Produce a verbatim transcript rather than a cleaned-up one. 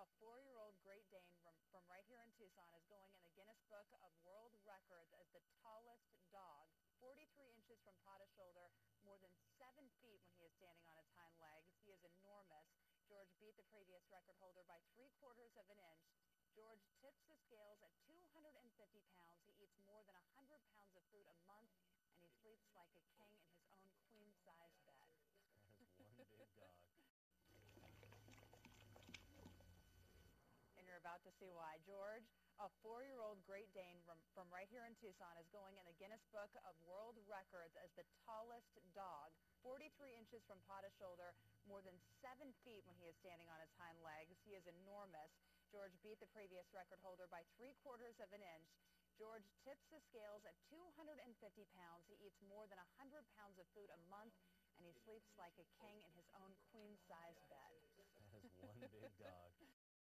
a four-year-old Great Dane from, from right here in Tucson is going in the Guinness Book of World Records as the tallest dog, forty-three inches from paw to shoulder, more than seven feet when he is standing on his hind legs. He is enormous. George beat the previous record holder by three-quarters of an inch. George tips the scales at two hundred fifty pounds. He eats more than one hundred pounds of food a month, and he sleeps like a king in his own queen-sized bed. That is one big dog. And you're about to see why. George, a four-year-old Great Dane from, from right here in Tucson, is going in the Guinness Book of World Records as the tallest dog, forty-three inches from paw to shoulder, more than seven feet when he is standing on his hind legs. He is enormous. George beat the previous record holder by three-quarters of an inch. George tips the scales at two hundred fifty pounds. He eats more than one hundred pounds of food a month, and he sleeps like a king in his own queen-sized bed. That is one big dog.